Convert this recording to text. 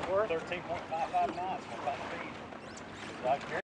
Really worth 13.55 knots. My top speed. Like Jerry.